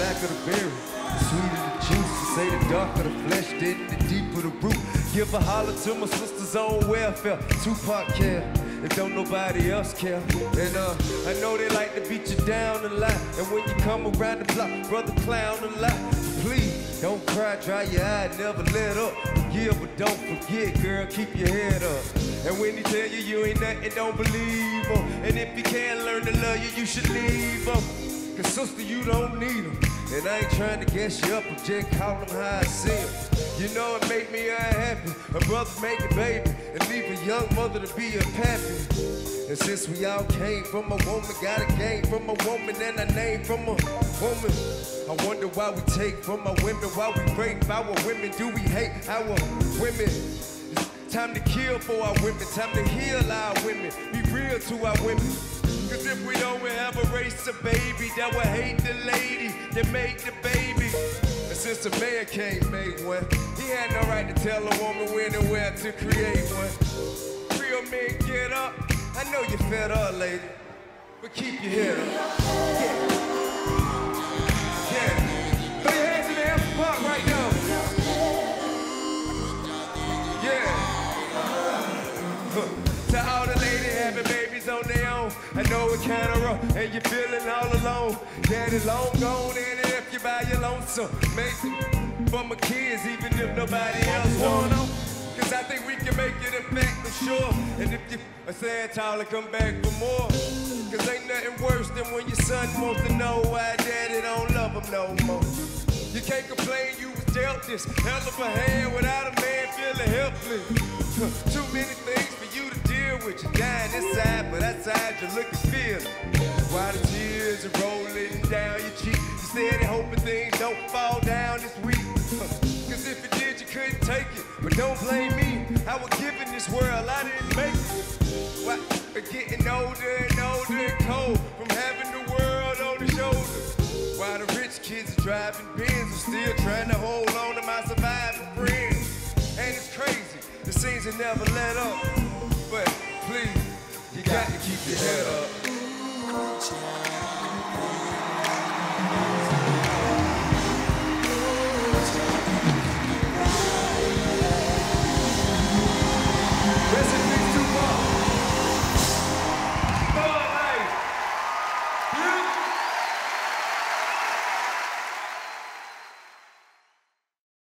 black of the berry, the sweeter the juice. To say the darker the flesh, then the deeper the root. Give a holler to my sister's own welfare. Tupac care, if don't nobody else care. And I know they like to beat you down a lot, and when you come around the block, brother clown a lot. Please, don't cry, dry your eye, never let up. Forgive but don't forget, girl, keep your head up. And when they tell you you ain't nothing, don't believe them. And if you can't learn to love you, you should leave them. Cause sister, you don't need them. And I ain't trying to guess you up, I'm just calling them how I see them. You know it make me unhappy, a brother make a baby, and leave a young mother to be a pappy. And since we all came from a woman, got a game from a woman, and a name from a woman, I wonder why we take from our women, why we rape our women, do we hate our women? It's time to kill for our women, time to heal our women, be real to our women. Cause if we don't, we have a race of baby that will hate the lady that made the baby. And since a man can't make one, he had no right to tell a woman when and where to create one. Real men, get up. I know you're fed up, lady, but keep your head up. Yeah. Yeah. Throw your hands in the air for Pop right now. Yeah. To all the ladies having babies on their own, I know it's kinda rough, and you're feeling all alone. Daddy's long gone, and if you by your lonesome, maybe for my kids, even if nobody else wants. Cause I think we can make it a fact for sure. And if you are sad, Tyler, come back for more. Cause ain't nothing worse than when your son wants to know why daddy don't love him no more. You can't complain you was dealt this hell of a hand without a man feeling helpless. Too many things for you to deal with. You're dying inside, but outside you look and feel it. While the tears are rolling down your cheek, you steady hoping things don't fall down this week. Cause if it did, you couldn't take it. But don't blame me, I was given this world, I didn't make it. Why, but getting older and older and cold from having the world on the shoulders. While the rich kids are driving Benz, I'm still trying to hold on to my surviving friends. And it's crazy, the scenes that never let up. But please, you got to keep your head up.